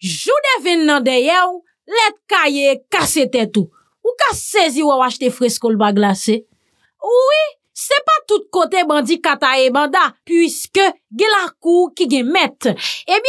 Jou devine nan derrière ou, let kaye casse tête tout. Ou ka saisi ou acheter fresco le ba glacé. Oui, c'est pas tout côté bandi kata et banda puisque gen la cour qui gen met. Eh bien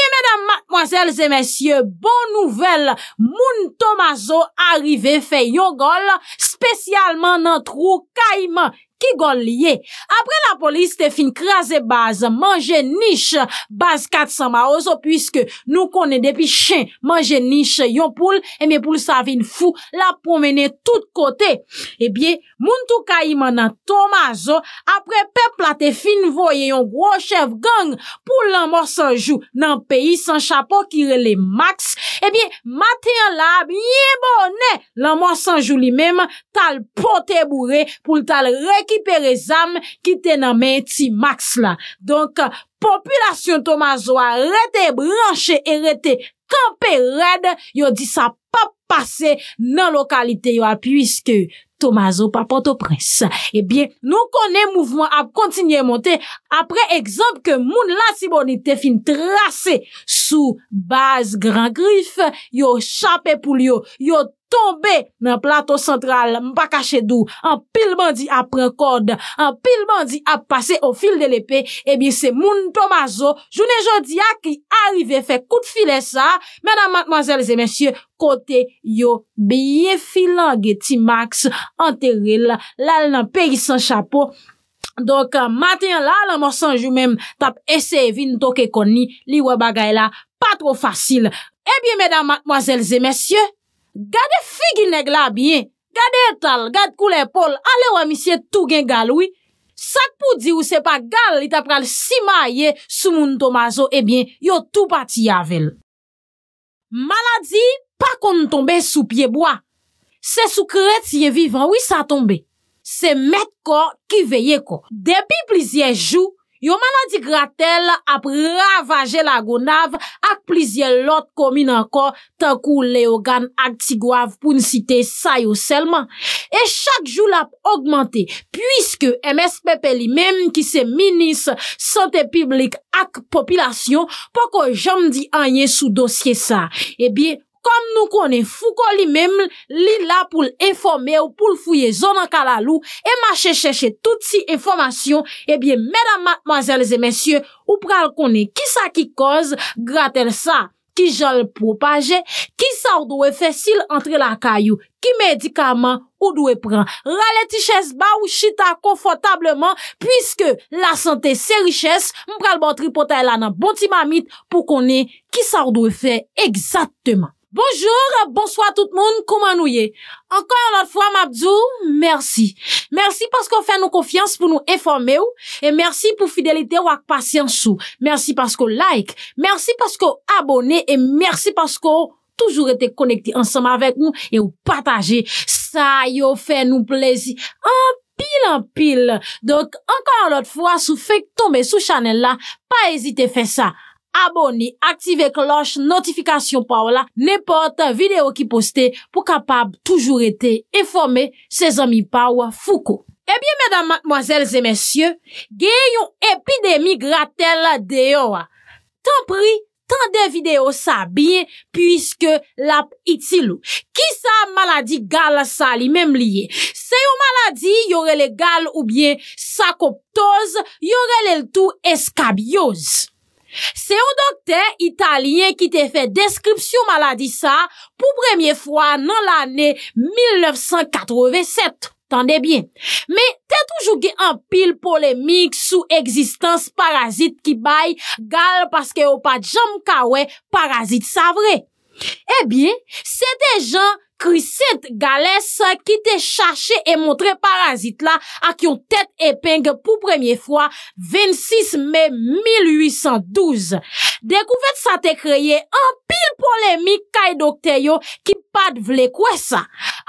mesdames, mademoiselles et messieurs, bonne nouvelle, Moun Tomazo arrivé fait yon gol spécialement nan trou caïman. Qui gol lié. Après la police te fin krasé base, manger niche, base 400 maozo, puisque nous connaît depuis chien, manger niche, yon poule, et bien poule sa vin fou, la promener tout côté. Eh bien, moun tou kaïman nan Tomazo, après peuple la te fin voye yon gros chef gang, pour l'an mort sans jou, nan pays sans chapeau qui relè max. Eh bien, matin la, bien bonnet, l'an mort sans jou li même, tal poté bourré, pour tal récupérer zam qui te nan men ti max la. Donc, population Tomazo a rete branche et rete campé red, yo di sa pas passer nan localité yo puisque Tomazo pa Port-au-Prince. Eh bien, nous connaît mouvement à continuer monter après exemple que moun Latibonite fin tracé sous base grand griffe, yo chapé pou yo, yo tombé dans plateau central, m'pa caché d'où, en pile bandi après corde, en pile bandi a passé au fil de l'épée, eh bien, c'est Moun Tomazo, journée jodia qui arrivé fait coup de filet ça, mesdames, mademoiselles et messieurs, côté yo, bien filangue, T-Max, enterré là, là, dans pays sans chapeau. Donc, matin là, la mort sans jou même, tap essayé vin toke koni, li we bagay la, pas trop facile. Eh bien, mesdames, mademoiselles et messieurs, gade figi nèg la bien, gade etal, gade couleur pol, allez wa monsieur tout gen gal oui. Sak pou di ou c'est pas gal, il t'a pral simaye sou Moun Tomazo, eh bien, yo tout parti avel. Maladie pas kon tomber sous pied bois. C'est sous chrétien vivant, oui ça tombe. C'est met corps qui veille corps. Depuis plusieurs jours, yon maladie gratel ap ravage la Gonave ak plizye lot commune encore tan kou Léogane ak Tigouave pou n'citer sa yo seulement. Et chaque jour l'a augmenté puisque MSPP li même qui se ministre santé publique ak population pour que j'aime di anye sous dossier ça. Eh bien, comme nous connaît Foucault lui-même, li là pour informer ou pour fouiller zone en Kalalou et marcher chercher toutes ces informations. Eh bien, mesdames, mademoiselles et messieurs, ou pral connaît qui ça qui cause gratel ça, qui j'en propage, qui ça ou doit faire s'il entre la caillou, qui médicament ou doit prendre. Rale ti chaise ba ou chita confortablement puisque la santé c'est richesse, m'pral bon tripotay la nan bon ti mamite pour connaît qui ça ou doit faire exactement. Bonjour, bonsoir tout le monde, comment nous y est? Encore une autre fois, Mabdou, merci. Merci parce qu'on fait nous confiance pour nous informer ou, et merci pour fidélité ou ak patience ou. Merci parce qu'on like, merci parce qu'on abonné et merci parce qu'on toujours été connecté ensemble avec nous et ou partager. Ça yo fait nous plaisir. En pile. Donc, encore une autre fois, sou fait tomber sous channel là, pas hésiter faire ça. Abonnez, activez cloche, notification par là, n'importe vidéo qui postez pour capable toujours être informé ses amis par Foucault. Eh bien, mesdames, mademoiselles et messieurs, gagnons épidémie gratel dehors. Tant pris, tant de vidéos ça bien, puisque l'app itilou. Qui sa maladie gal ça li même lié? C'est une maladie, y'aurait les gal ou bien sacoptose, y'aurait le tout escabiose. C'est un docteur italien qui t'a fait description maladie ça pour première fois dans l'année 1987. Tendez bien. Mais t'es toujours eu en pile polémique sous existence parasite qui baille gal parce que au pas de jam kawe parasite ça vrai. Eh bien, c'est des gens Chrisette Galès qui te cherché et montré parasite là à qui ont tête épingle pour première fois 26 mai 1812. Découverte ça te créé en pile polémique kay docteur yo qui pas vle quoi ça.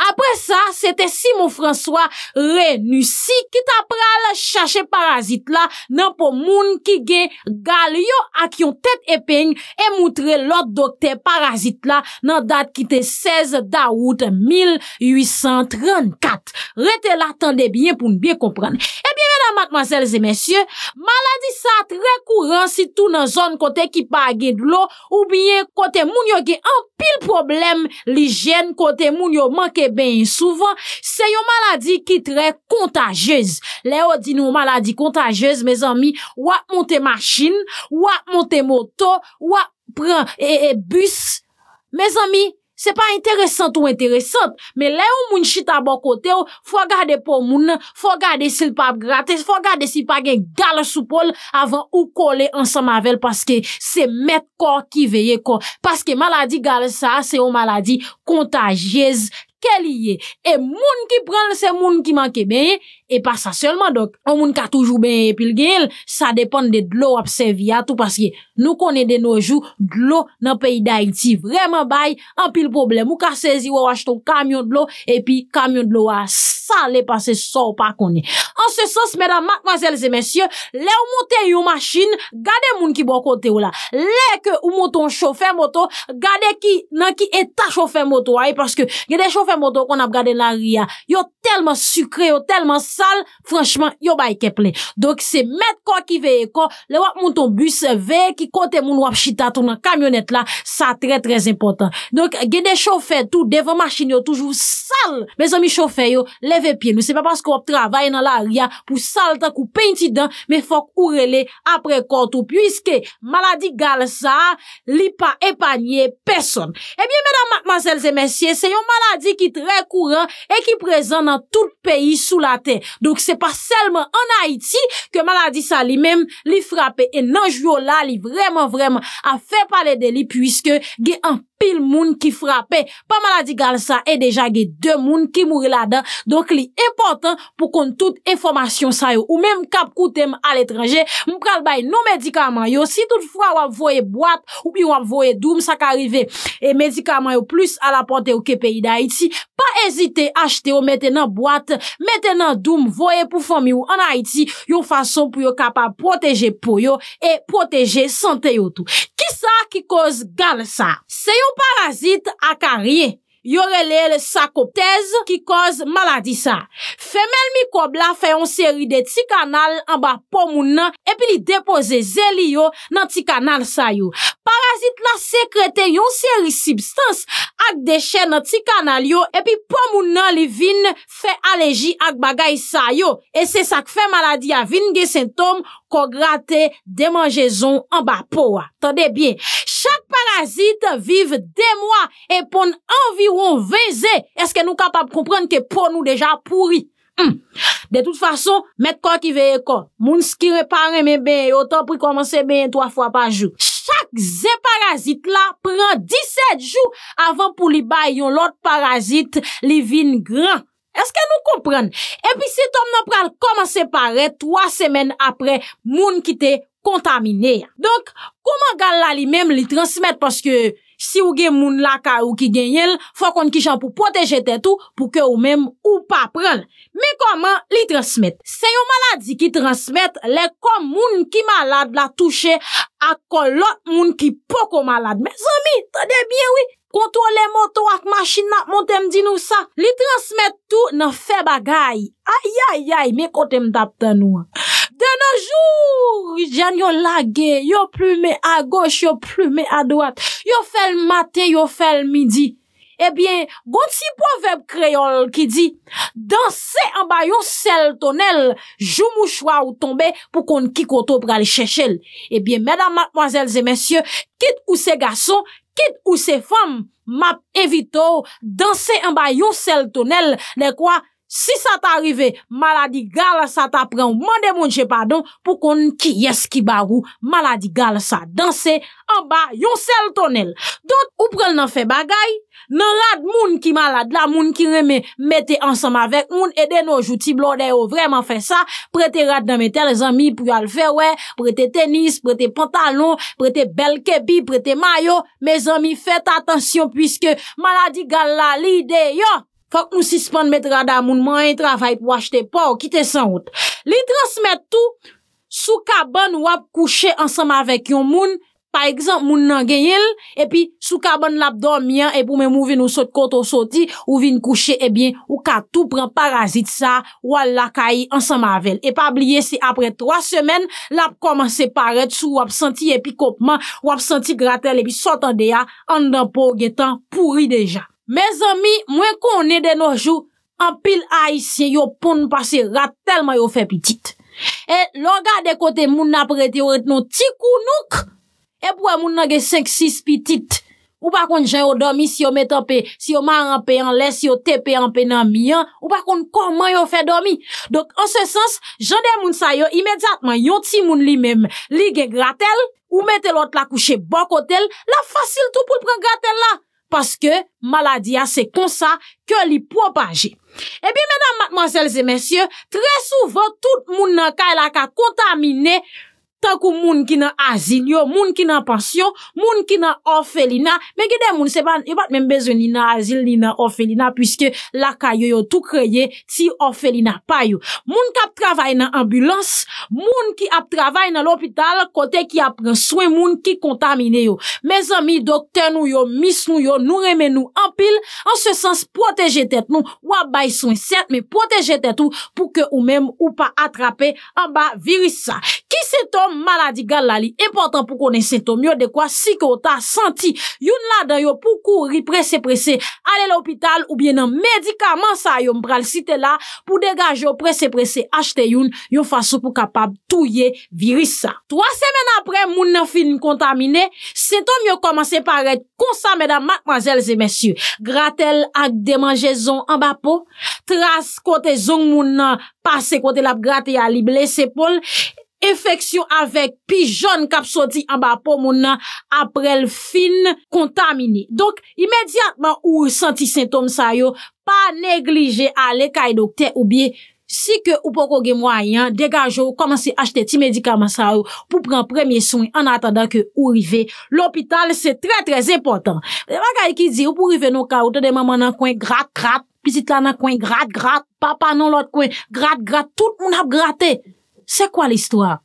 Après ça, c'était Simon François Renussi qui t'a pral chercher parasite là nan pour moun qui gen gal yo à qui ont tête épingle et montré l'autre docteur parasite là nan date qui te 16 d'août 1834. Rete là, attendez bien pour nous bien comprendre. Eh bien, Mesdames, mademoiselles et messieurs, maladie ça très courant si tout dans zone côté qui pas de l'eau ou bien côté moun yo gen en pile problème l'hygiène côté moun yo manke ben souvent, c'est une maladie qui très contagieuse. Léo dit nous maladie contagieuse mes amis, ou a monter machine, ou a monter moto, ou a prend et bus. Mes amis, c'est pas intéressant ou intéressante, mais là où moun chita bon côté, faut garder pour moun, faut garder s'il pas gratter, faut garder s'il pas gen gal sous pôle avant ou coller ensemble avec parce que c'est mettre corps qui veille corps parce que maladie gal ça c'est une maladie contagieuse. Qu'elle y est. Et moun qui prend, c'est moun qui manque bien. Et pas ça seulement, donc. On moun ka toujours bien, pile gain. Ça dépend de l'eau à servir à tout parce que nous connaissons de nos jours, de l'eau dans le pays d'Haïti. Vraiment, bail, en pile problème. Ou ka saisi ou achete ton camion de l'eau, et puis camion de l'eau a salé parce que ça ou pas qu'on est. En ce sens, mesdames, mademoiselles et messieurs, les ou monte yon machine, gade moun qui bon côté ou là. Les que ou monton chauffeur moto, gade qui, nan qui état chauffeur moto, aïe, parce que, y a des chauffeurs moto qu'on a regardé la ria. Yo tellement sucré, yo tellement sale, franchement, yo ba keple. Donc, c'est mettre quoi qui veille quoi, le wap mouton bus veille qui côté moun wap chita tout dans camionnette là, ça très très important. Donc, gen des chauffeurs tout devant machine yo toujours sale. Mes amis chauffeurs yo, levez pied. Nous c'est pas parce qu'on travaille dans la ria pour sale tant qu'on peinti dedans, mais faut qu'on relè après quoi tout puisque maladie gal ça, li pa épargné personne. Eh bien, mesdames, mademoiselles et messieurs, c'est une maladie qui très courant et qui présent dans tout pays sous la terre. Donc c'est pas seulement en Haïti que maladie ça lui-même lui frappe et non jour là lui vraiment a fait parler de lui puisque gè un pile moun qui frappe par maladie gal ça et déjà gè deux moun qui mouri là-dedans. Donc li important pour qu'on toute information ça ou même cap koutem à l'étranger, m pral bay nos médicaments yo si toutefois ou voye boîte ou bien ou voye doum ça qu'arriver et médicaments yo plus à la portée au pays d'Haïti. Pas hésiter à acheter ou mettre dans boîte, mettre dans doum, voyez pour famille ou en Haïti, yon façon pour yon capable protéger pour yo et protéger santé yo tout. Qui ça qui cause gal ça? C'est yon parasite à carrier. Yorele le sacoptose qui cause maladie ça. Femelle microbe la fait une série de petits canal en bas pour moun nan et puis il dépose zeli yo nan petit canal ça yo. Parasite la sécrète une série substance ak déchets nan petit canal yo et puis pour moun nan li vin fait allergie ak bagay ça yo et c'est ça qui fait maladie a vin gen symptômes qu'on gratte démangeaison en bas peau. Attendez bien. Chaque parasite vive 2 mois et pon environ 20 ans. Est-ce que nous capables comprendre que pour nous déjà pourri? De toute façon, mettre quoi qui veille quoi. Moun qui répare mes ben, autant pour commencer bien 3 fois par jour. Chaque parasite là prend 17 jours avant pour li bay yon l'autre parasite li vin grand. Est-ce que nous comprenons? Et puis si ton nan pral commencer paraître 3 semaines après moun qui te contaminé. Donc, comment gal la lui-même li transmettre parce que si ou gen moun la ka ou ki gen faut qu'on ki jan pour protéger tête tout pour que ou même ou pas prendre. Mais comment li transmettre? C'est une maladie qui transmet les comme moun qui malade la toucher à l'autre moun qui poko malade. Mes amis, tendez bien oui. Contrôler moto ak machine n'a monté m'di nous ça. Li transmet tout nan fait bagay. Aïe, mais kote m'tap tan nou. De nos jours, jan yon lage, yon plume à gauche, yon plume à droite, yon fait le matin, yon fait le midi. Eh bien, gonti proverbe créole qui dit, danser en bas yon sel tonnel, jou mouchoir ou tomber pour qu'on ki koto pral chèchel. Eh bien, mesdames, mademoiselles et messieurs, quitte ou ces garçons, quitte ou ces femmes, map evito, danser en bas yon sel tonnel, de quoi? Si ça t'arrive, maladie gal ça t'apprend, mande moun je pardon, pour qu'on qui est qui barou, maladie gal ça danser en bas, yon sel tonnel. Donc, ou prel nan fait bagay, nan rad moun qui malade, la moun qui reme, mette ensemble avec moun, et de nos jouti blonde ou vraiment fait ça, prete rad nan mette les amis pour al faire ouais, prete tennis, prete pantalon, prete bel kepi, prete maillot, mes amis faites attention puisque maladie gal la li de yo. Faut que nous suspendons mettre radar moun moyen travail pour acheter pas ou quitter sans route. Li transmettre tout sous cabane ou à coucher ensemble avec yon moun Par exemple, moun nan ganyel, et puis, sous carbone l'abdomen, et pour me mouver nous saute koto soti, ou vin coucher, eh bien, ou ka tout prend parasite ça, ou al la kayi ensemble avec. Et pas oublier si après 3 semaines, l'ap commencé paraître sous ou absenti épicopement, ou absenti gratel, et puis sortant de ya, en d'un po getan pourri déjà. Mes amis, moi qu'on est de nos jours, en pile haïtien, yo pon passer rat tellement yo fait petite. Et l'on gade côté moun après te ou non ti kounouk, et pour moun nan gen 5-6 petites, ou pas kon jan yo dormi si yo met en pe, si yo mar en pe en lait, si yo tepe en pe nan mian, ou pas kon comment yo fait dormi. Donc, en ce sens, jan de moun sa yo, immédiatement, yon ti moun li même, li gen gratel, ou mette l'autre la couche bon côté, la facile tout pour prendre gratel la. Parce que maladie a c'est comme ça que li propage. Et bien mesdames, mademoiselles et messieurs, très souvent tout moun nan ka la ka contaminé tant que moun qui nan asile yo, moun qui nan pension, moun qui nan orphelinat, mais ki des moun c'est pas y pas même besoin ni nan asile ni nan orphelinat puisque la ka yo yo tout créé si orphelinat pa yo. Moun k'ap travaille nan ambulance, moun qui ap travaille nan l'hôpital côté qui a prend soin moun qui contaminé yo. Mes amis docteur nou yo, miss nou yo, nou remè nou en pile en ce sens protéger tête nou, ou bay soin certes mais protéger tête ou pour que ou même ou pas attraper en bas virus ça. Qui symptôme maladie galali important pour connaître symptômes yo de quoi si que t'as senti youn la dan yo pour courir pressé aller l'hôpital ou bien un médicament ça yo m'bral citer là pour dégager pressé acheter yon façon pour capable touyer virus ça. 3 semaines après moun nan fin contaminé, symptômes yo commencé paraître comme ça mesdames mademoiselles et messieurs. Gratel ak démangeaison en bas peau, trace côté zong moun nan passé côté la gratte a li blessé Paul. Infection avec pigeon kap soti en bas pour moun nan après le fin contaminé. Donc, immédiatement ou senti symptôme sa yo, pas négliger aller kay docteur ou bien si que ou poko gen moyen, dégage ou commencer acheter ti médicament sa yo pour prendre premier soin en attendant que ou rive l'hôpital, c'est très très important. Bagay ki di ou pour rive non ka ou tande maman nan coin gratte, petite la nan coin gratte, papa non l'autre coin gratte, tout moun ap gratter. C'est quoi l'histoire?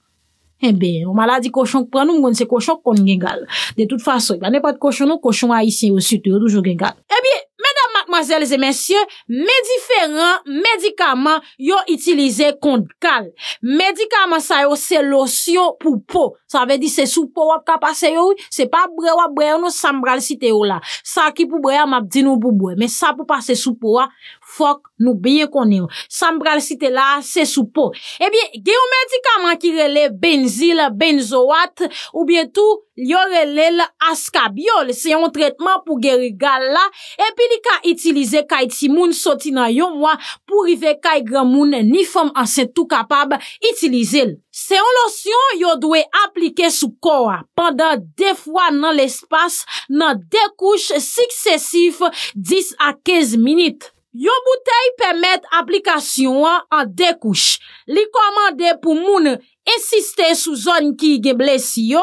Eh ben, on maladie cochon prend nous, on c'est cochon qu'on gengal. De toute façon, il n'y a pas de cochon, non, cochon haïtien au sud, toujours gengal. Eh bien, mesdames, mademoiselles et messieurs, mes différents médicaments, yo utilisé contre cal. Médicaments, ça, yo, c'est lotion pour peau. Ça veut dire, c'est sous peau, wap ka passe yo, c'est pas bre, wap bre, non, ça m'bral cité yo là. Ça qui pour bre, m'a dit non pour bre. Mais ça pour passer sous peau, faut nous bien connaître. Ça m'bral cité là, c'est sous peau. Eh bien, il y a un médicament qui relève benzyl benzoate ou bien tout, il y relève scabiol. C'est un traitement pour guérir gal là. Et puis, il ka utiliser kay ti moun soti nan yon mois pour rive kay grand moun ni femme enceinte tout capable utiliser. C'est une lotion yo doit appliquer sous corps pendant 2 fois dans l'espace dans 2 couches successives 10 à 15 minutes. Yon bouteille permet application en 2 couches. Li commande pour moun insister sous zone qui gen blessi yo,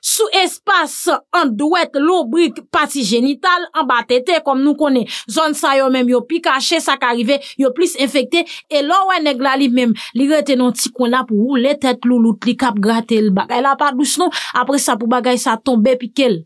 sous espace en douette lubrique partie génitale en bas tête comme nous connaît. Zone ça yo même yo plus caché ça qu'arrivé, yo plus infecté et là ouais nèg la li même, li rete non ti coin là pour rouler tête louloute li cap gratter le bagay la pas douce non. Après ça pour bagay ça tomber piquel.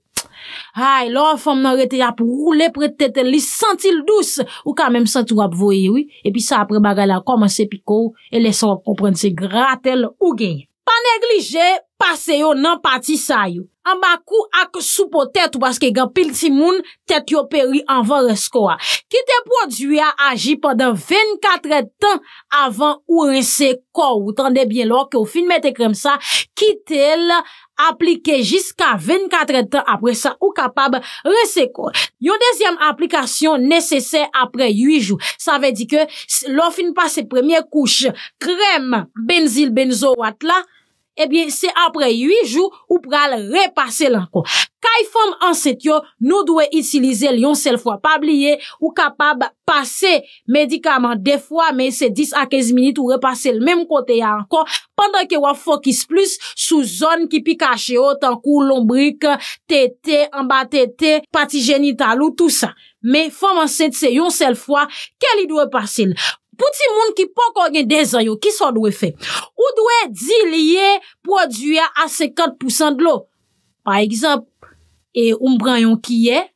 Ay, l'or femme nan rete ya pour rouler près tête li senti le douce ou quand même senti ou ap voye oui et puis ça après bagay la commencer pico et laissons comprendre c'est gratel ou gagne. Pas négliger passer yo nan parti sa yo. En bas cou ak sous tête parce que gan pile ti moun tête yo péri en van reskoa. Qui te produit a agi pendant 24 heures de temps avant ou rincer corps. Ou tendez bien là que au fin mette crème ça qui tel appliqué jusqu'à 24 heures de temps après ça ou capable rincer corps. Yon deuxième application nécessaire après 8 jours. Ça veut dire que l'on fin passe première couche crème benzyl benzoate là. Eh bien, c'est après 8 jours ou pral repasser l'encore. Kay femme enceinte yo, nous doit utiliser lion seule fois. Pas oublier ou capable passer médicament 2 fois, mais c'est 10 à 15 minutes ou repasser le même côté encore. Pendant que vous focus plus sous zone qui pique caché autant que lombrique, tété, en bas tété, partie génitale ou tout ça. Mais femme enceinte c'est une seule fois qu'elle doit passer. Pour ti moun ki poko gen 2 ans yo, ki so dwe fe? Ou dwe diluer produit à 50% de l'eau. Par exemple, et on prend un qui est,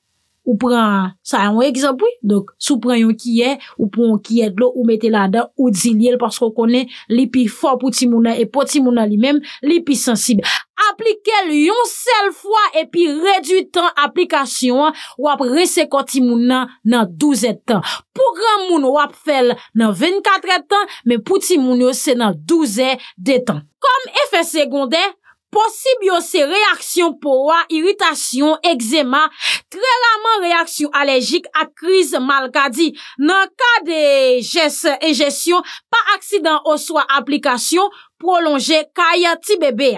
ou prend, ça un exemple, oui. Donc, sous prend un qui est, ou prend un qui est de l'eau, ou mettez là-dedans, ou dit parce qu'on connaît, les plus forts pour Timouna, et pour Timouna lui-même, les plus sensibles. Appliquez-le une seule fois, et puis réduit le temps application, ou après, reste quand Timouna, dans 12 temps. Pour grand moun, ou après, fait dans 24 temps, mais pour Timouna, c'est dans 12 temps. Comme effet secondaire, possible yo c'est réaction pour irritation, eczéma, très rarement réaction allergique à crise maladie. Dans cas de geste ingestion, pas accident ou soit application prolongée kayati bébé.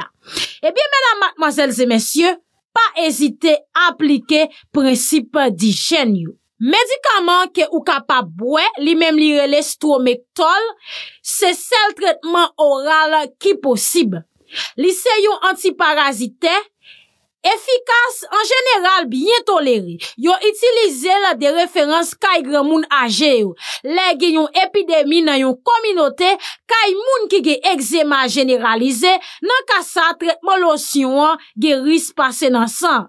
Eh bien, mesdames, mademoiselles et messieurs, pas hésiter à appliquer principe d'hygiène. Médicament que ou capable boire, lui-même li relè Estromectol, c'est seul traitement oral qui possible. L'isseyon antiparasite, efficace en général bien toléré. Yo utilisé la de référence kay grand moun âgé yo. Les gen yon épidémie nan yon communauté, kay moun ki gen eczéma généralisé, nan ka sa traitement lotion gen risque passer nan sang.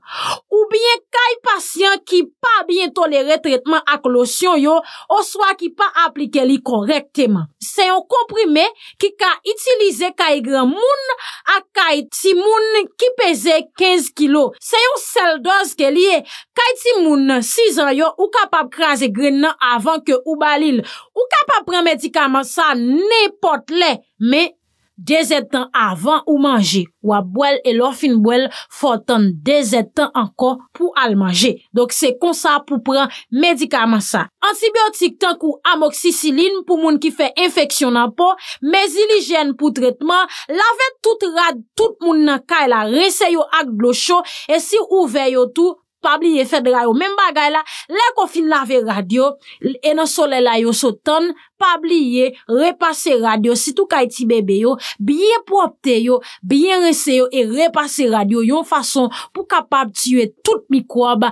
Ou bien kay patient ki pa bien toléré traitement ak lotion yo, ou soit ki pa applique li correctement. C'est un comprimé qui ka utilisé kay grand moun ak kay ti moun ki pèse 15 kg. C'est une seule dose qui est liée. Quand si moun 6 ans yo ou capable craser grain avant que ou balil, ou capable prendre médicament ça n'importe les, mais 2 ans avant ou manger ou à boire et l'orphine boire faut attendre 2 ans encore pour al manger. Donc c'est comme ça pour prendre médicament ça. Antibiotique tant kou amoxicilline pour moun qui fait infection dans peau, mais hygiène pour traitement, lavez toute rad tout moun nan kay la, rinse yo ak d'eau chaude et si ouvert yo tout pas oublier fait dra yo même bagay la, les confine laver radio et dans soleil la yo sauton, pas oublier repasser radio surtout kay ti bébé yo, bien propre yo, bien rinse yo et repasser radio yon façon pour capable tuer tout microbe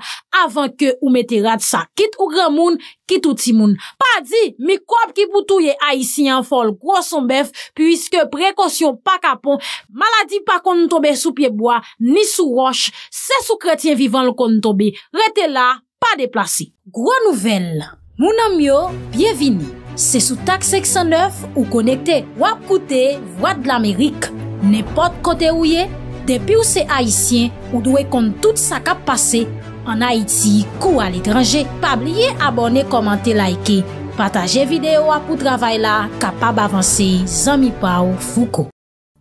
avant que ou mettez rad ça. Quitte ou grand moun qui tout ti moun. Pas dit, microbe qui boutouye haïtien fol gros son bœuf, puisque précaution pas capon, maladie pas qu'on tombe sous pied bois, ni sous roche, c'est sous chrétien vivant le qu'on tombe. Rete là, pas déplacé. Gros nouvelle. Mon ami yo, bienvenue. C'est sous TAC 609 ou connecté. Wap koute, voix de l'Amérique. N'importe côté où yé, depuis ou c'est haïtien, ou doué compte tout ça kap passé. En Haïti, kou à l'étranger, pas oublier abonner, commenter, liker, partager vidéo pour travail là, capable avancer, zami pa ou Foucault.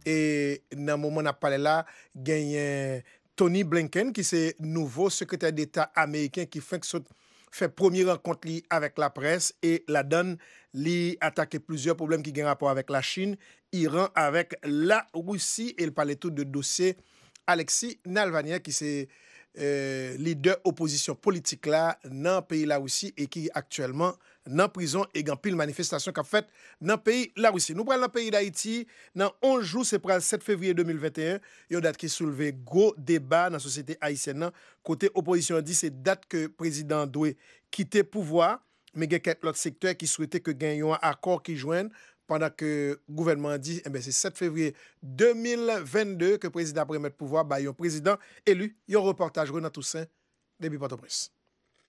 Et dans le moment où on a parlé là, gagne Tony Blinken qui c'est nouveau secrétaire d'État américain qui fait première rencontre avec la presse et la donne li attaquer plusieurs problèmes qui gagnent rapport avec la Chine, Iran avec la Russie et il parlait tout de dossier Alexei Navalny qui c'est leader opposition politique là dans pays la Russie et qui actuellement dans prison et grand pile manifestation qu'a fait dans pays la Russie. Nous prenons le pays d'Haïti dans 11 jours c'est le 7 février 2021, une date qui soulevait gros débat dans la société haïtienne. Côté opposition dit c'est date que le président doit quitter pouvoir mais il y a quelques secteurs qui souhaitaient que gagne un accord qui joigne pendant que le gouvernement dit eh c'est 7 février 2022 que le président pourrait mettre pouvoir par un président élu. Il y a un reportage Renan Toussaint, depuis Port-au-Prince.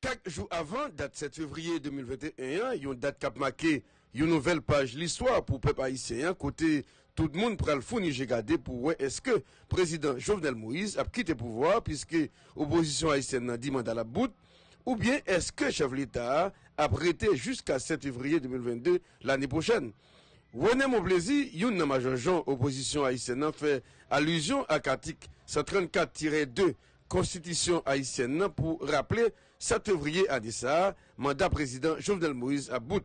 Quelques jours avant, date 7 février 2021, il y a une date qui a marqué une nouvelle page l'histoire pour le peuple haïtien. Côté tout le monde prend le fou, j'ai gardé pour est-ce que le président Jovenel Moïse a quitté le pouvoir puisque l'opposition haïtienne n'a dit mandat la bout ou bien est-ce que le chef de l'État a prêté jusqu'à 7 février 2022 l'année prochaine. René mon plaisir, yon nan major Jean opposition haïtienne fait allusion à l'article 134-2 Constitution haïtienne pour rappeler 7 février à Dessa, mandat président Jovenel Moïse à bout.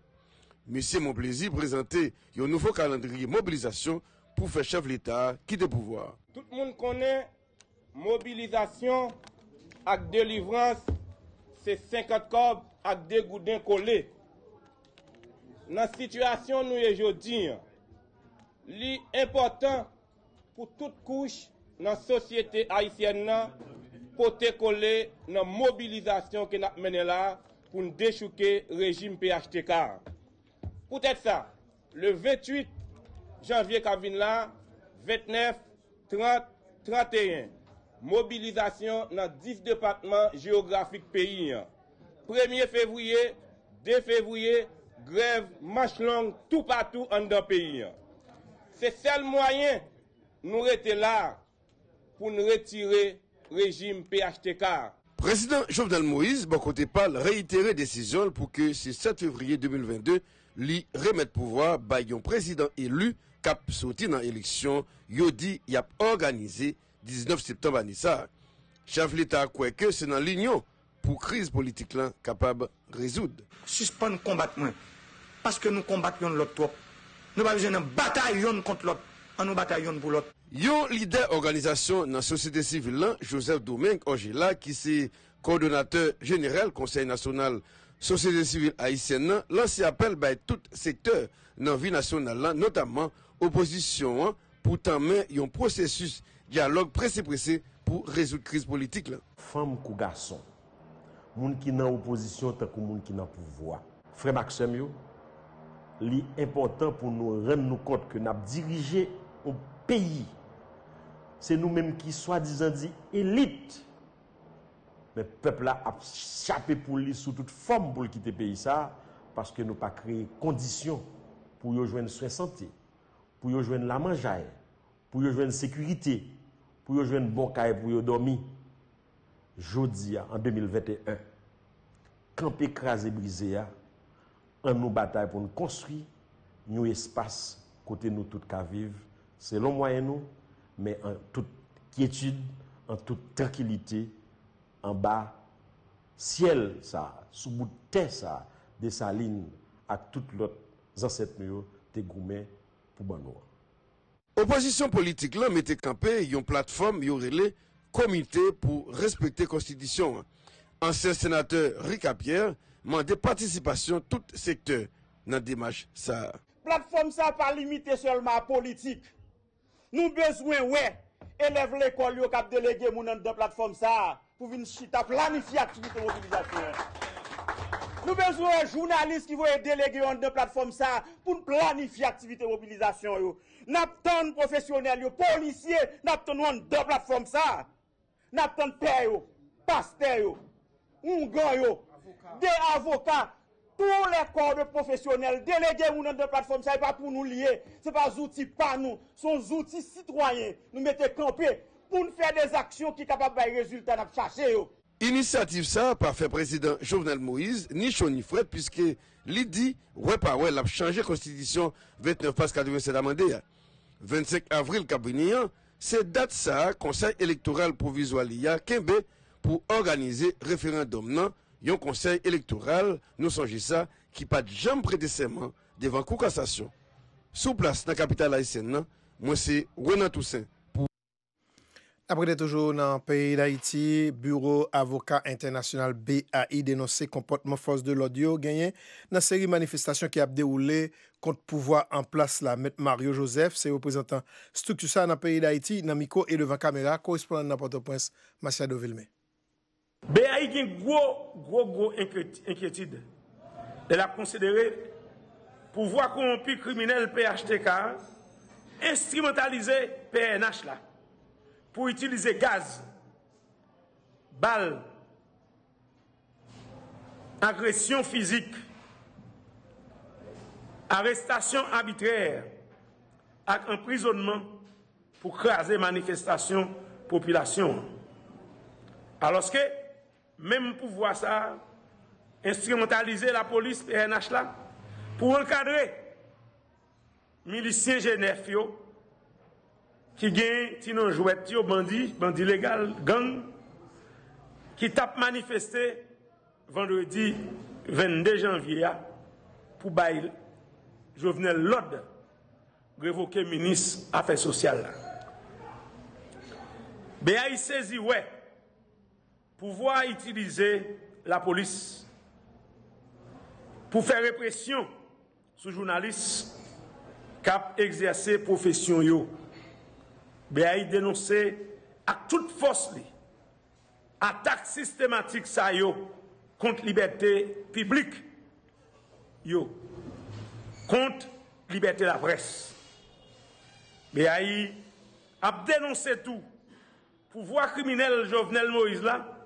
Monsieur mon plaisir présenté un nouveau calendrier mobilisation pour faire chef l'État quitter le pouvoir. Tout le monde connaît mobilisation avec délivrance, c'est 50 corps avec des goudins collés. Dans la situation nous est aujourd'hui, li important pour toute couche dans la société haïtienne pour te coller dans la mobilisation que nous avons menée là pour nous déchouquer le régime PHTK. Peut-être ça, le 28 janvier, 29, 30, 31, mobilisation dans 10 départements géographiques pays. 1er février, 2 février, grève, marche longue, tout partout en dans le pays. C'est le seul moyen nous rester là pour nous retirer le régime PHTK. Président Jovenel Moïse, bon côté parle, réitérer décision pour que ce 7 février 2022, lui remette pouvoir, baillon président élu, cap sorti dans l'élection, Yodi y a organisé 19 septembre à Nissa. Chef l'État croit que c'est dans l'union pour crise politique là capable de résoudre. Suspendre combattement, parce que nous combattons l'autre. Nous pas besoin de bataillon contre l'autre, nous bataillons pour l'autre. Yon leader organisation dans la société civile, Joseph Domingue Angela, qui est coordonnateur général Conseil national société civile haïtienne, lance appel par tout secteur dans la vie nationale, notamment opposition, pour tenter un processus dialogue pressé pour résoudre la crise politique. Femmes ou garçons, moun qui dans opposition tant que moun qui dans pouvoir. Frère Maxime, li important pour nous rendre nous compte que nous avons dirigé un pays. C'est nous-mêmes qui, soi-disant, dit élite. Mais le peuple a échappé pour lui sous toute forme pour quitter le pays, ça, parce que nous n'avons pas créé conditions pour y rejoindre soins santé, pour y rejoindre la mangeaille, pour y rejoindre sécurité, pour y rejoindre bon caille, pour y dormir. Jodi, en 2021, camp écrasé brisé, en nous bataille pour nous construire un espace côté nous tous qu'à vivre. C'est long moyen nous, mais en toute quiétude, en toute tranquillité, en bas, ciel, ça, sous bout de terre, ça, des salines, à toutes l'autre, ancêtres, des gourmets, pour bon noir. Opposition politique, là, mettez campé, yon plateforme, yon relais, comité pour respecter la Constitution. Ancien sénateur Rika Pierre, mandé participation tout secteur dans la démarche, ça. Plateforme, ça, pas limité seulement à politique. Nous besoin, ouais, élève l'école, yo cap délégué moun nan de plateforme ça, pour venir chita planifier activité mobilisation. Nous besoin de journalistes qui vont déléguer en de plateforme ça, pour planifier activité mobilisation yo. N'attend professionnels yo, policiers, n'attend en de plateforme ça. N'attend père yo, pasteur yo, ongan yo, des avocats. Tous les corps de professionnels délégués ou non de plateforme, ce n'est pas pour nous lier, ce n'est pas des outils par nous, ce sont des outils citoyens. Nous mettons campés pour nous faire des actions qui sont capables de résultats de chercher. Initiative ça, par fait président Jovenel Moïse, ni chaud ni frais, puisque l'IDI, ouais par ouais, l'a changé la constitution 29 passe 87 amendé. 25 avril, Cap-Vilà, c'est date ça, conseil électoral provisoire l'IA, Kembe, pour organiser référendum non. Yon conseil électoral, nous songez ça, qui pas de jambes prêté serment devant Cour Cassation. Sous place dans la capitale haïtienne, moi c'est Renan Toussaint. Après toujours dans le pays d'Haïti, Bureau Avocat International BAI dénonce comportement force de l'audio gagné dans série manifestation qui a déroulé contre pouvoir en place la maître Mario Joseph, c'est représentant structure ça dans le pays d'Haïti, dans micro et devant caméra, correspondant à Port-au-Prince, Maciado Vilmé. BAI a une grosse inquiétude. Elle a considéré pouvoir corrompu criminel PHTK instrumentaliser PNH là, pour utiliser gaz, balles, agression physique, arrestation arbitraire et emprisonnement pour craser manifestation population. Alors que même pouvoir ça, instrumentaliser la police PNH là, pour encadrer miliciens Genève qui gagnent, qui n'ont joué aux bandits légaux, gangs, qui tapent manifester vendredi 22 janvier pour bailler Jovenel Lod, révoquer ministre Affaires sociales. BAI saisit, ouais. Pouvoir utiliser la police pour faire répression sous journalistes qui exercent profession yo. BAI dénoncer à toute force attaque systématique ça yo contre liberté publique yo, contre liberté de la presse. BAI a dénoncé tout pouvoir criminel Jovenel Moïse là,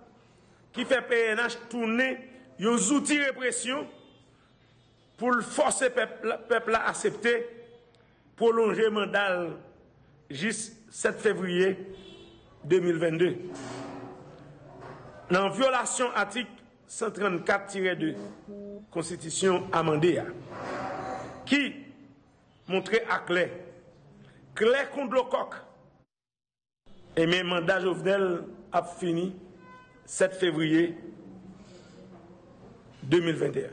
qui fait PNH tourner, il y a des outils de répression pour forcer le peuple à accepter prolonger le mandat jusqu'au 7 février 2022. Dans violation article 134-2, Constitution amendée, qui montrait à clair contre le coq, et même mandat Jovenel a fini 7 février 2021.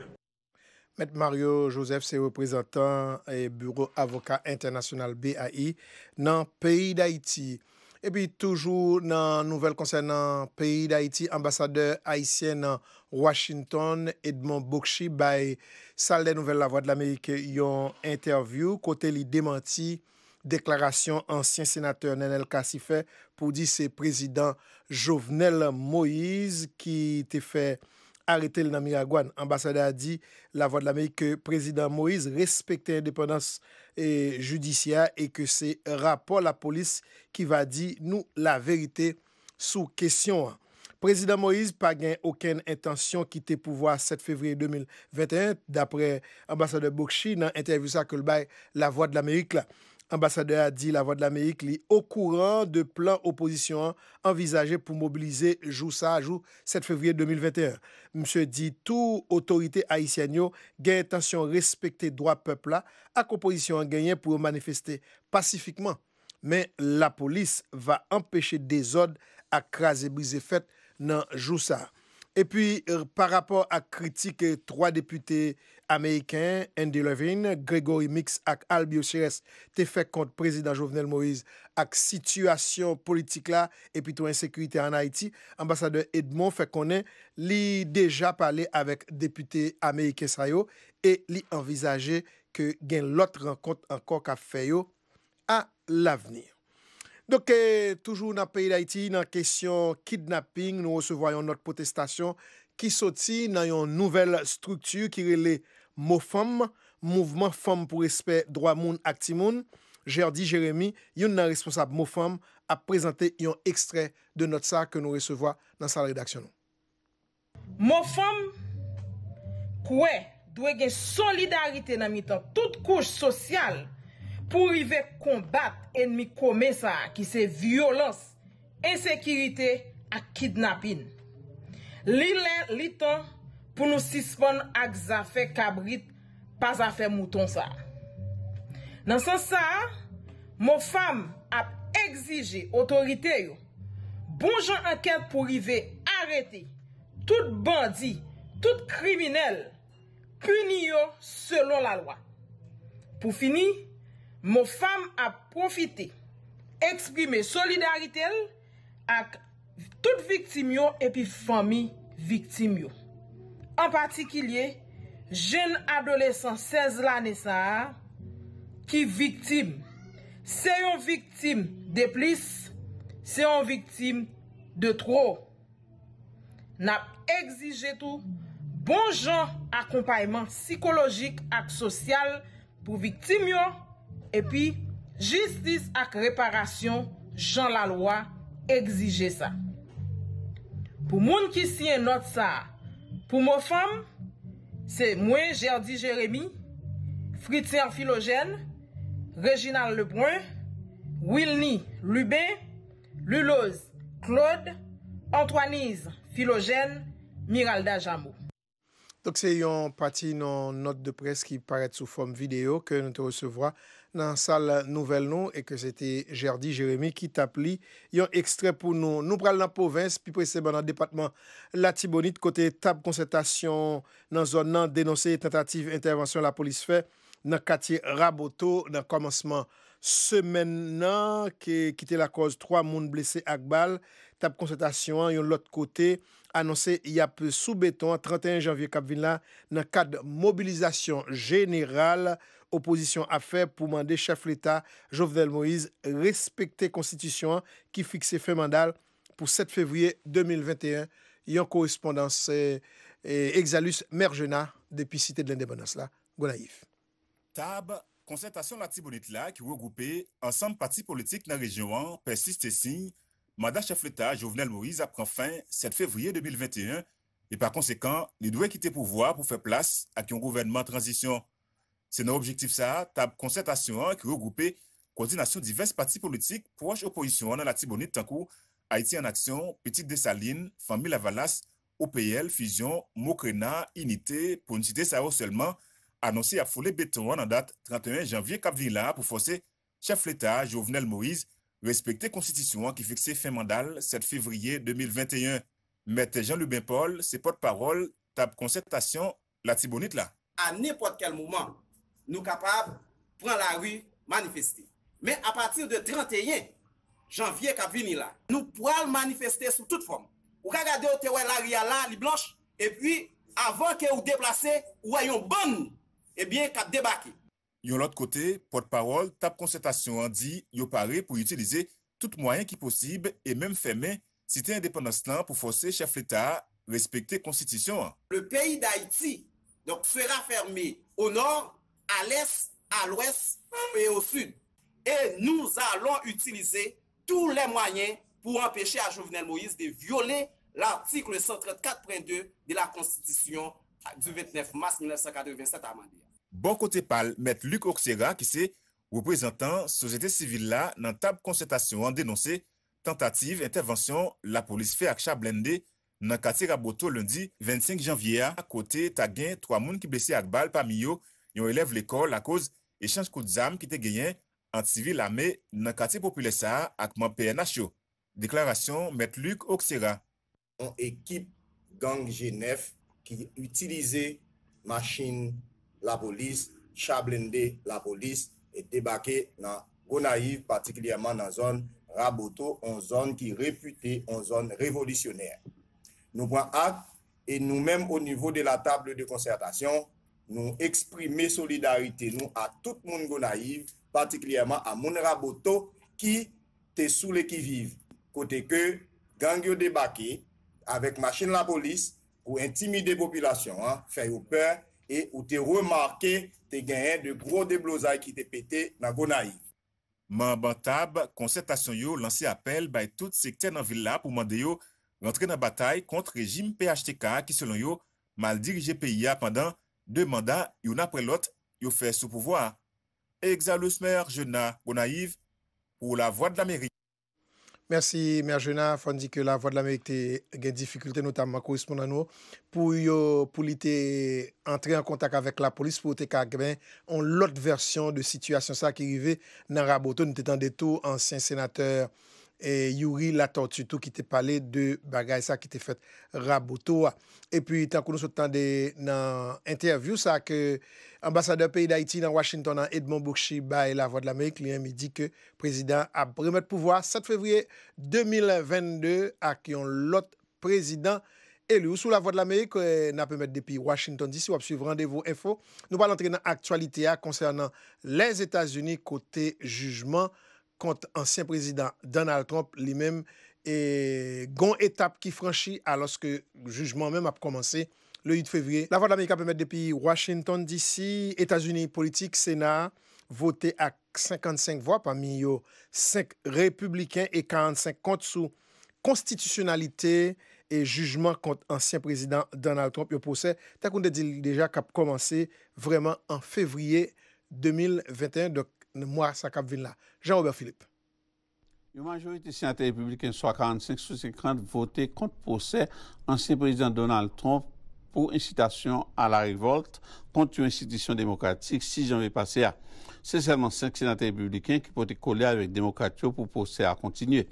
M. Mario Joseph, c'est représentant et bureau avocat international BAI dans le pays d'Haïti. Et puis toujours dans nouvelle concernant le pays d'Haïti, ambassadeur haïtien à Washington, Edmond Bokshi, by Salle des Nouvelles La Voix de l'Amérique, yon interview, côté li démenti déclaration ancien sénateur Nenel Kassifé pour dire c'est président Jovenel Moïse qui t'a fait arrêté le Namiraguan. L'ambassadeur a dit, La Voix de l'Amérique, que le président Moïse respectait l'indépendance judiciaire et que c'est rapport à la police qui va dire nous la vérité sous question. Président Moïse n'a pas aucune intention de quitter le pouvoir 7 février 2021, d'après l'ambassadeur Bokshi, dans l'interview que le bail La Voix de l'Amérique. L'ambassadeur a dit La Voix de l'Amérique est au courant de plans opposition envisagés pour mobiliser jour ça, jour 7 février 2021. Monsieur dit toute autorité haïtienne a intention de respecter le droit peuple à opposition gagnée pour manifester pacifiquement. Mais la police va empêcher des ordres à craser briser fait dans jour ça. Et puis, par rapport à critique, trois députés américains, Andy Levin, Gregory Mix et Albi Osiris, t'es fait contre le président Jovenel Moïse avec situation politique là et puis toute insécurité en Haïti. Ambassadeur Edmond fait connaître, il a déjà parlé avec député américain Sayo et il envisageait que l'autre rencontre encore qu'a fait à l'avenir. Donc, toujours dans le pays d'Haïti, dans la question kidnapping, nous recevons notre protestation qui sortit dans une nouvelle structure qui relève MOFAM, Mouvement Femmes pour Respect Droit Moun Aktimoun. Gerdy Jérémie, une responsable MOFAM, a présenté un extrait de notre ça que nous recevons dans sa rédaction. MOFAM, quoi, doit avoir solidarité dans toute couche sociale. Pour y combattre l'ennemi commun qui c'est violence, insécurité et kidnapping. Li temps pour nous suspendre ak zafè kabrit pas affaire mouton ça. Dans sens ça, mon femme a exigé autorité yo. Bon gens enquête pour y arrêter tout bandit, tout criminel puni selon la loi. Pour finir, mon femme a profité, exprimé solidarité avec toutes victimes et puis famille victimes. En particulier, jeunes adolescents 16 ans qui victimes. C'est une victime de plus, c'est une victime de trop. N'a exigé tout bon genre accompagnement psychologique et social pour victimes. Et puis, justice et réparation, Jean la loi exige ça. Pour moun qui sien note ça, pour ma femme, c'est moi, Gerdy Jérémie, Fritien Philogène, Réginald Lebrun, Wilny Lubin, Lulose Claude, Antoinise Philogène, Miralda Jamou. Donc, c'est une partie de note de presse qui paraît sous forme vidéo que nous te recevrons dans la salle nouvelle nous et que c'était Gerdy Jérémie qui t'appelait. Il y a un extrait pour nous. Nous prenons la province, puis précisément dans le département Latibonite, côté table concertation dans la zone dénoncée tentative intervention la police fait dans le quartier Raboto dans le commencement semaine qui était la cause 3 monde blessés à balle. Table concertation, il y a l'autre côté annoncé il y a peu sous béton 31 janvier Cap-Vilà dans le cadre de mobilisation générale opposition a fait pour demander chef l'État Jovenel Moïse respecter la Constitution qui fixe fait mandat pour 7 février 2021. Il y a une correspondance Exalus Mergena depuis Cité de l'Indépendance là, Gonaïves. Tab concertation Latibonite là qui regroupait ensemble partis politiques dans la région persiste ici mandat chef l'État Jovenel Moïse prend fin 7 février 2021 et par conséquent, il doit quitter pouvoir pour faire place à un gouvernement transition. C'est dans l'objectif ça, table concertation qui regroupe coordination diverses partis politiques proches opposition dans Latibonite tankou Haïti en action, Petite Dessalines, Famille Lavalas, OPL, Fusion, Mokrena, Unité, pour ne citer ça seulement, annoncé à Foulé Béton en date 31 janvier Cap-Vilà pour forcer chef l'État Jovenel Moïse respecter constitution qui fixait fin mandat 7 février 2021. Mais Jean-Lubin Paul, c'est porte-parole, table concertation Latibonite là. À n'importe quel moment, nous capables de prendre la rue, manifester. Mais à partir de 31 janvier Cap-Vilà, nous pourrons manifester sous toute forme. Vous regardez au terrain là, les blanches, et puis avant que vous déplacez, vous ayez une bonne, et bien, cap débarquer. De l'autre côté, porte-parole, table concertation en dit, vous paré pour utiliser tout moyen qui possible et même fermer cité indépendance là pour forcer chef l'État respecter la Constitution. Le pays d'Haïti donc sera fermé au nord, à l'est, à l'ouest et au sud. Et nous allons utiliser tous les moyens pour empêcher à Jovenel Moïse de violer l'article 134.2 de la Constitution du 29 mars 1987 amendé. Bon côté parle, M. Luc Oksera, qui est représentant société civile là, dans table concertation, en dénoncé tentative intervention la police fait action blindée dans le quartier Raboto lundi 25 janvier. À côté, Taguen, 3 personnes qui blessés à balle parmi eux, ils ont élève l'école à cause échange coup d'armes qui était gagné en civil armé dans le quartier populaire ça avec mon PNH. Déclaration M. Luc Oksera. Une équipe gang G9 qui utilisait machine la police, chablendé la police et débarqué dans Gonaïves, particulièrement dans la zone Raboto, en zone qui est réputée en zone révolutionnaire. Nous prenons acte et nous-mêmes au niveau de la table de concertation, nous exprimons solidarité nous à tout le monde Gonaïves, particulièrement à mon Raboto qui est sous les qui-vivent. Côté que gang yo débarqué avec machine la police pour intimider la population, hein, faire peur et où t'es remarqué, t'es gagné de gros déblosailles qui t'es pété dans Gonaïves. Mambantab, concertation yo lancé appel par tout secteur dans ville là pour demander yo rentrer dans bataille contre régime PHTK qui selon yo mal dirigé pays pendant 2 mandats une après l'autre, yo fait sous pouvoir. Exalus Mergena, Gonaïves pour la Voix de l'Amérique. Merci, Mergena. On dit que la Voix de l'Amérique a des difficultés, notamment correspondant nous, pour entrer en contact avec la police, pour qu'ils ont l'autre version de situation ça qui arrivait dans Raboto. Nous étions des tout ancien sénateur et Yuri Latortutu qui te parlé de bagaille ça qui te fait Raboto. Et puis, tant que nous sommes dans l'interview, ça que l'ambassadeur pays d'Haïti dans Washington, Edmond Bokshi, et la Voix de l'Amérique, lui a dit que le président a remis pouvoir 7 février 2022 à qui on l'autre président élu. Sous la Voix de l'Amérique, n'a pas mettre depuis Washington DC, on suivre rendez-vous info. Nous allons entrer dans l'actualité concernant les États-Unis côté jugement contre l'ancien président Donald Trump lui-même et gon étape qui franchit alors que le jugement même a commencé le 8 février. La Voix de l'Amérique peut mettre depuis Washington DC, États-Unis politique, Sénat, voté à 55 voix, parmi eux 5 républicains et 45 contre sous constitutionnalité et jugement contre l'ancien président Donald Trump. Le procès, tel qu'on a dit déjà, a commencé vraiment en février 2021. Donc, moi, ça cap vient là. Jean-Robert Philippe. Une majorité sénateur républicain, soit 45 sur 50, voté contre le procès ancien président Donald Trump pour incitation à la révolte contre une institution démocratique 6 janvier passé. C'est seulement 5 sénateurs républicains qui portaient coller avec les démocrates pour le procès à continuer.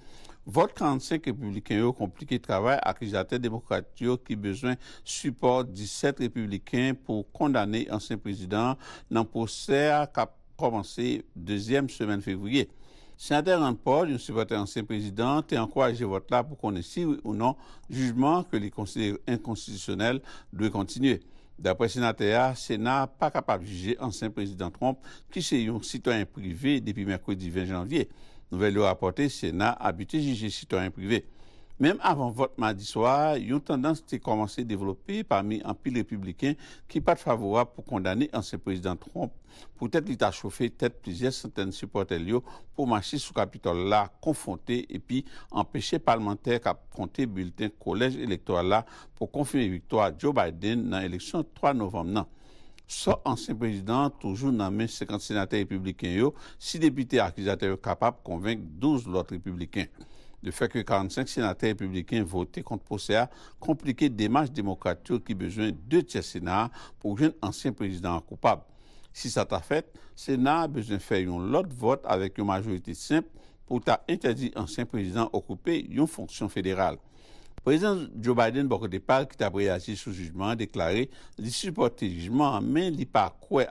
Vote 45 républicains ont compliqué le travail accusateur démocrate qui besoin support 17 républicains pour condamner l'ancien président dans le procès à cap commencé deuxième semaine février. Sénateur Rand Paul, un supporter ancien président, a encouragé votre là pour qu'on ait si ou non jugement que les conseillers inconstitutionnels doivent continuer. D'après sénateur, le Sénat n'est pas capable de juger l'ancien président Trump, qui est un citoyen privé depuis mercredi 20 janvier. Nouvelle loi apportée, le Sénat a buté juger citoyen privé. Même avant votre mardi soir, une tendance qui commencé à développer parmi un pile républicain qui n'est pas favorable pour condamner ancien président Trump. Peut-être qu'il a chauffé tête plusieurs centaines de supporters pour marcher sous Capitole là, confronter et puis empêcher les parlementaires qui ont compté bulletin collège électoral là pour confirmer victoire Joe Biden dans l'élection 3 novembre. Non. Son ancien président, toujours nommé 50 sénateurs républicains, 6 députés accusateurs capables de convaincre 12 autres républicains. Le fait que 45 sénateurs républicains votaient contre POCA compliquait démarche démocratique qui besoin de 2 tiers Sénat pour un ancien président coupable. Si ça t'a fait, le Sénat a besoin de faire un autre vote avec une majorité simple pour interdire l'ancien président occuper une fonction fédérale. Le président Joe Biden, beaucoup de parle, qui a réagi sous jugement, a déclaré qu'il supportait le jugement, mais il n'a pas quoi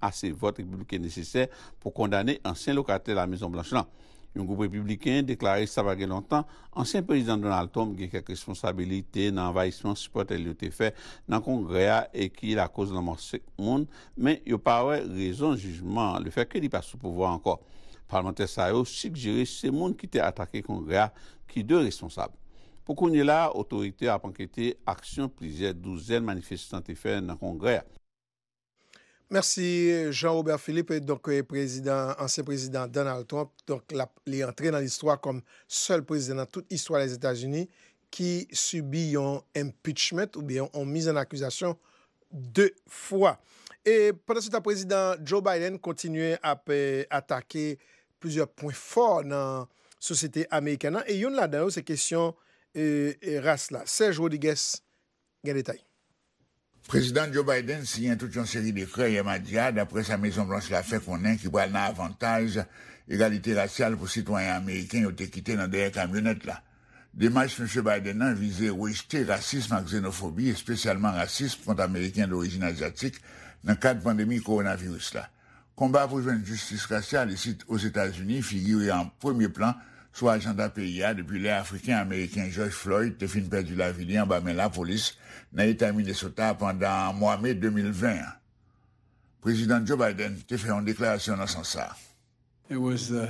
assez de votes républicains nécessaires pour condamner l'ancien locataire de la Maison-Blanche. Un groupe républicain déclaré ça va longtemps, ancien président Donald Trump qui a quelques responsabilités dans l'envahissement supporté l'OTF fait dans le Congrès et qui est la cause de la mort de monde, mais il n'y a pas raison de jugement, le fait qu'il n'est pas sous pouvoir encore. Parlementaire Sayo suggéré que c'est monde qui était attaqué le Congrès qui est deux responsables. Pour qu'on ait là, l'autorité a enquêté action plusieurs douzaines de manifestants fait dans le Congrès. Merci Jean-Robert Philippe, donc président, ancien président Donald Trump, donc il est entré dans l'histoire comme seul président dans toute l'histoire des États-Unis qui subit un impeachment ou bien une mise en accusation 2 fois. Et pendant ce temps, président Joe Biden continue à attaquer plusieurs points forts dans la société américaine. Et une là-dedans, c'est question race là. Serge Rodriguez, quel détail? Président Joe Biden signe toute une série de décrets hier mardi, d'après sa Maison-Blanche, la fait qu'on est qui va un avantage égalité raciale pour citoyens américains qui ont été quittés dans des camionnettes là. Démarche M. Biden a visé rejeter racisme et xénophobie, et spécialement racisme contre Américains d'origine asiatique, dans le cadre de la pandémie coronavirus là. Combat pour une justice raciale ici aux États-Unis figure en premier plan sur l'agenda PIA depuis les Africains-Américains George Floyd, qui a perdu la vie en bas, mais la police n'a été Minnesota pendant mois mai 2020. Président Joe Biden a fait une déclaration dans ce sens. Nous te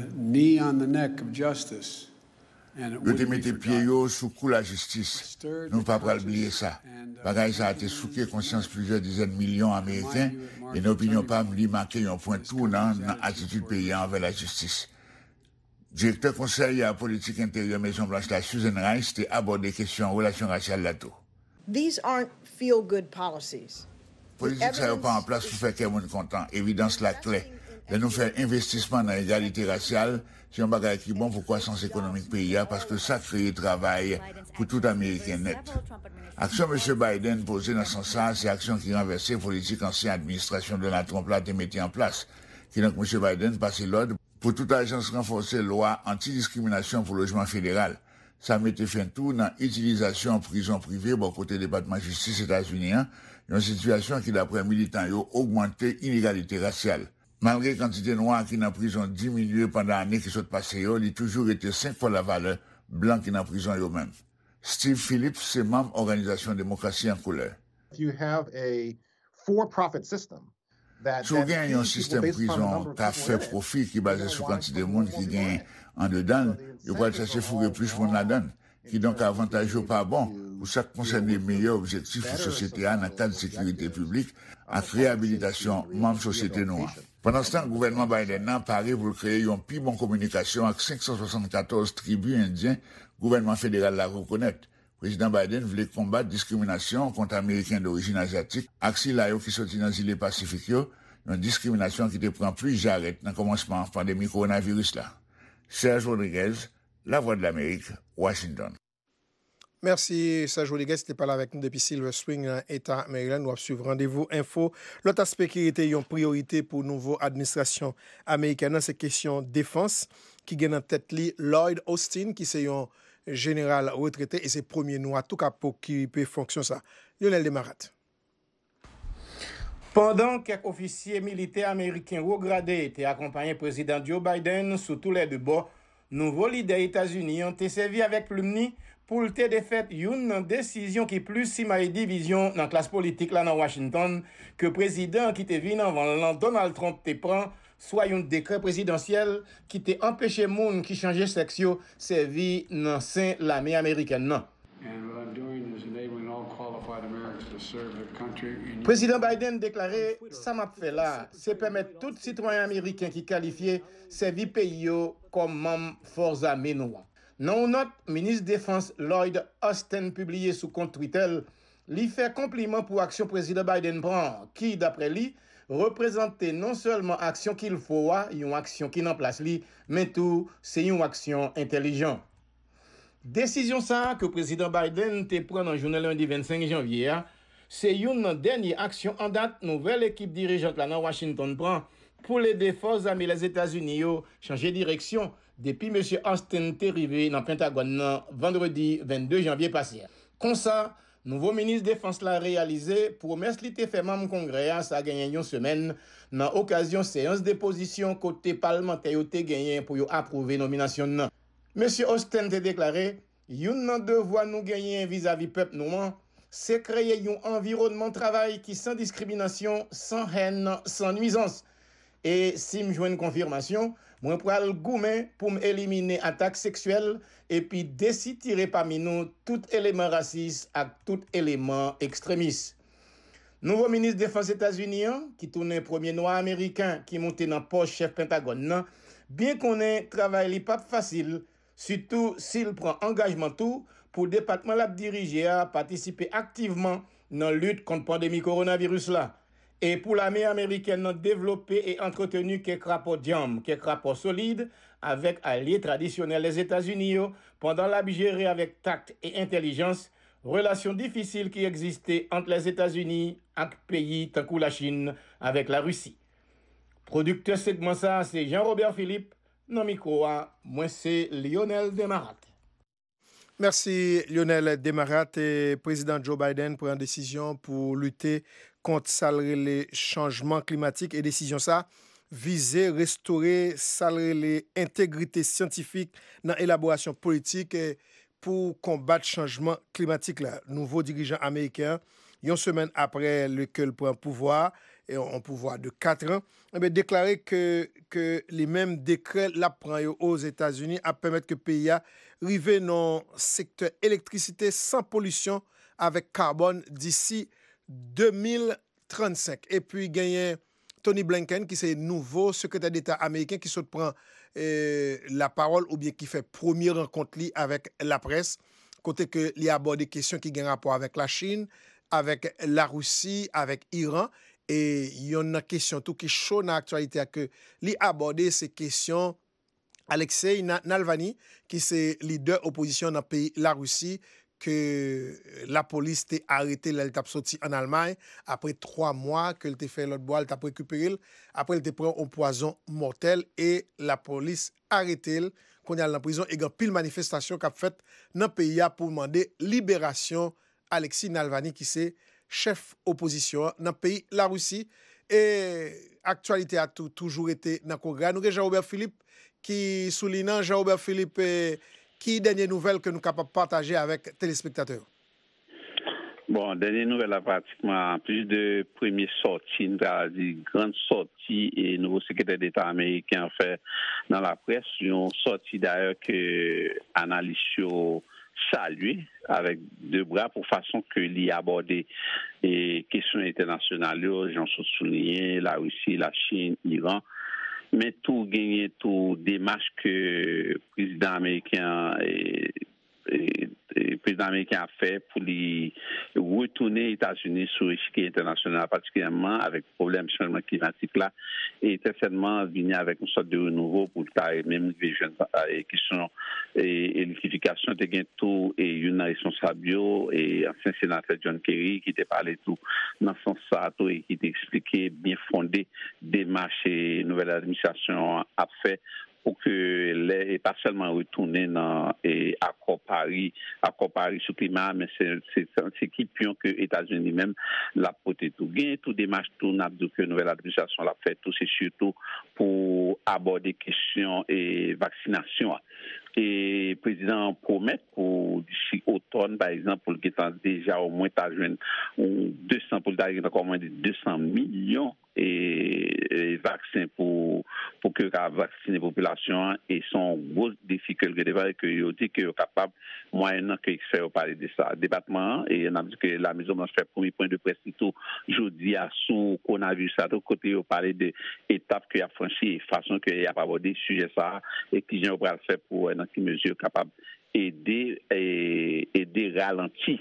mettons pieds sous cou la justice. Nous ne pouvons pas oublier ça. Bagaille ça a été souqué conscience plusieurs dizaines de millions d'Américains et n'opinions pas lui marquer un point tournant dans l'attitude paysanne envers la justice. Directeur conseil à la politique intérieure Maison-Blanche, la Susan Rice, a abordé les questions relations raciales là-tout. These aren't feel-good policies. Politique, ça n'est pas en place pour faire que les gens sont contents. Évidence la clé. De nous faire investissement dans l'égalité raciale, c'est un bagage qui est bon pour la croissance économique pays, parce que ça crée travail pour tout Américain net. Action M. Biden posée dans son sens, c'est action qui renversait la politique ancienne administration de Donald Trump là, qui mettait en place. Qui donc M. Biden passait l'ordre pour toute agence renforcée loi anti-discrimination pour logement fédéral. Ça mettait fin tout dans l'utilisation en prison privée bon côté du département de justice États-Unis, une situation qui, d'après militants, a augmenté l'inégalité raciale. Malgré la quantité noire qui est en prison diminuée pendant l'année qui s'est passée, il a toujours été 5 fois la valeur blanc qui est en prison eux-mêmes. Steve Phillips, c'est membre de l'organisation Démocratie en couleur. You have a for-profit system. Si vous gagnez un système de prison qui a fait profit, qui est basé sur la quantité de monde qui gagne en dedans, vous pouvez chercher fourrer plus pour la donne, qui donc avantageux pas bon, pour ça concerne les meilleurs objectifs de la société en cas de sécurité publique, à réhabilitation membre société noire. Pendant ce temps, le gouvernement Biden a paré pour créer une plus bonne communication avec 574 tribus indiennes, le gouvernement fédéral la reconnaît. Président Biden voulait combattre la discrimination contre les Américains d'origine asiatique, axé là qui sortit dans les îles Pacifiques, une discrimination qui te prend plus j'arrête dans le commencement de la pandémie coronavirus là. Serge Rodriguez, La Voix de l'Amérique, Washington. Merci Serge Rodriguez, tu parles avec nous depuis Silver Spring dans l'État Maryland. Nous allons suivre rendez-vous info. L'autre aspect qui était une priorité pour la nouvelle administration américaine, c'est la question défense qui gagne en tête Lloyd Austin, qui c'est un général retraité et ses premiers noirs, tout cas pour qui peut fonctionner ça. Lionel Desmarattes. Pendant quelques officiers militaires américains haut gradés étaient accompagnés président Joe Biden sous tous les deux bords, nouveaux leaders États-Unis ont été servis avec plume pour le défaite une décision qui plus si mal division dans la classe politique là dans Washington que président qui était venu avant Donald Trump te prend soit un décret présidentiel qui t'a empêché moun qui changeait sexe servi dans sein l'armée américaine non. Président Biden déclaré ça m'a fait là, c'est permettre tout citoyen américain qui qualifié servi pays comme membre force armée noire. Non notre ministre défense Lloyd Austin publié sous compte Twitter, lui fait compliment pour action président Biden prend qui d'après lui représenter non seulement action qu'il faut, une action qui en place li, mais tout c'est une action intelligente. Décision ça que président Biden te prend en journée lundi 25 janvier, c'est une dernière action en date nouvelle équipe dirigeante là dans Washington prend pour les défenses amis les États-Unis changer direction depuis monsieur Austin est arrivé dans Pentagone vendredi 22 janvier passé. Comme ça, nouveau ministre défense l'a réalisé promesse li te fait même congrès ça gagné une semaine dans occasion séance d'opposition côté parlementaire te gagné pour approuver nomination nan. Monsieur Austin a déclaré, "Yon nan devoir nous gagner vis-à-vis peuple nous, c'est créer un environnement de travail qui sans discrimination, sans haine, sans nuisance. Et si me joine confirmation, moi pral goumen pour m'éliminer attaque sexuelle et puis décide tirer parmi nous tout élément raciste et tout élément extrémiste." Nouveau ministre de Défense États-Unis qui tourne premier noir américain qui monte dans poche chef Pentagone, bien qu'on ait travail li pas facile. Surtout s'il prend engagement tout pour le département l'a dirigé à participer activement dans la lutte contre la pandémie coronavirus là. Et pour l'armée américaine a développé et entretenu quelques rapports jam, quelques rapports solides avec alliés traditionnels les États-Unis pendant l'a géré avec tact et intelligence, relations difficiles qui existaient entre les États-Unis et pays tant que la Chine avec la Russie. Producteur segment ça, c'est Jean-Robert Philippe. Non, micro, moi c'est Lionel Desmarattes. Merci Lionel Desmarattes. Et président Joe Biden prend une décision pour lutter contre les changements climatiques et décision ça viser restaurer l'intégrité scientifique dans l'élaboration politique pour combattre le changement climatique là. Nouveau dirigeant américain, une semaine après lequel prend pouvoir et en pouvoir de 4 ans, déclarer que les mêmes décrets la prend aux États-Unis à permettre que le pays arrive dans le secteur électricité sans pollution avec carbone d'ici 2035. Et puis, il y a Tony Blinken, qui est nouveau secrétaire d'État américain, qui se prend la parole ou bien qui fait première rencontre avec la presse, côté que il aborde des questions qui ont rapport avec la Chine, avec la Russie, avec l'Iran. Et il y a une question tout qui chaud dans l'actualité que li aborder ces questions Alexei Navalny qui c'est leader opposition dans pays la Russie que la police t'a arrêté là il t'a sorti en Allemagne après 3 mois que il t'a fait l'autre bois il t'a récupéré après il t'a pris un poison mortel et la police arrêté qu'on est en prison et grand pile manifestation qu'a fait dans pays pour demander libération Alexei Navalny qui c'est chef opposition dans le pays, la Russie. Et l'actualité a toujours été dans le Congrès. Nous avons Jean-Robert Philippe qui souligne, Jean-Robert Philippe, qui dernière nouvelle que nous sommes capables de partager avec les téléspectateurs? Bon, dernière nouvelle, là, pratiquement plus de premières sorties, une grande sortie et nouveau secrétaire d'État américain fait dans la presse. Une sortie d'ailleurs que analyse sur salué avec 2 bras pour façon que l'y aborder les questions internationales, j'en suis souligné, la Russie, la Chine, l'Iran, mais tout gagné, tout démarche que le président américain a fait pour les retourner aux États-Unis sur l'échiquier international, particulièrement avec le problème du changement climatique là, et certainement venir avec une sorte de renouveau pour le même vision et question et l'électrification de Gento et une responsable bio et ancien sénateur John Kerry qui t'a parlé tout dans son sato et qui t'a expliqué bien fondé démarche et nouvelle administration a fait pour que les pas seulement retourner dans accord Paris sur le climat, mais c'est qui pion que les États-Unis même l'a porté tout gain, tout démarche tout n'a que nouvelle administration l'a fait tout c'est surtout pour aborder question et vaccination. et président promet pour d'ici automne par exemple pour qu'il soit déjà au moins ta jeune ou 200 pour d'arriver à commander 200 millions et vaccins pour que vacciner la population et son gros défi que le débat que il dit que capable moyennant que expert parler de ça débattement et on a dit que la maison Blanche fait premier point de presse tout jeudi à sous qu'on a vu ça de côté on parler de étapes qu'il a franchi et façon qu'il a abordé sujet ça et qui vient pour faire pour dans qui mesure capable aider aider ralentir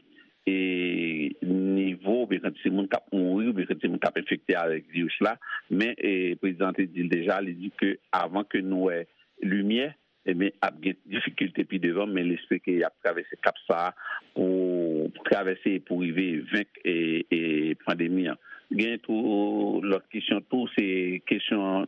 et niveau bien quand c'est monde qui a mouru bien quand c'est monde qui a infecté avec le virus là mais le président dit déjà il dit que avant que nous ayons lumière et bien a des difficultés puis devant mais l'esprit qu'il a traversé cap ça pour traverser pour arriver vaincre et pandémie gain tout l'autre question tout c'est question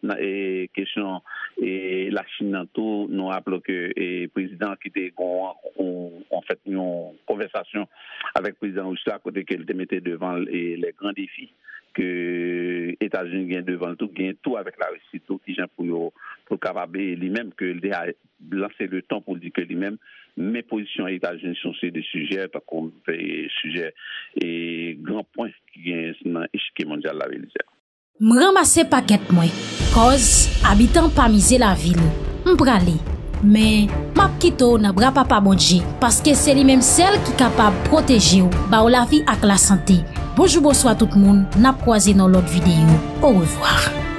et la Chine tout nous rappelons que le président qui était en fait une conversation avec le président russe à côté qu'elle te mettait devant les grands défis que États-Unis gain devant tout gain tout avec la Russie tout qui gens pour capable lui-même que il a lancé le temps pour dire que lui-même mes positions États-Unis sont sur des sujets par contre sujet et grand point qui gain dans échiquier mondial la ville. M'ramasser paquet moi cause habitant pas miser la ville m'pralé mais m'a quitto n'a bras papa bonji parce que c'est lui même celle qui capable protéger ou ba la vie ak la santé. Bonjour, bonsoir tout le monde. N'a croisé dans l'autre vidéo. Au revoir.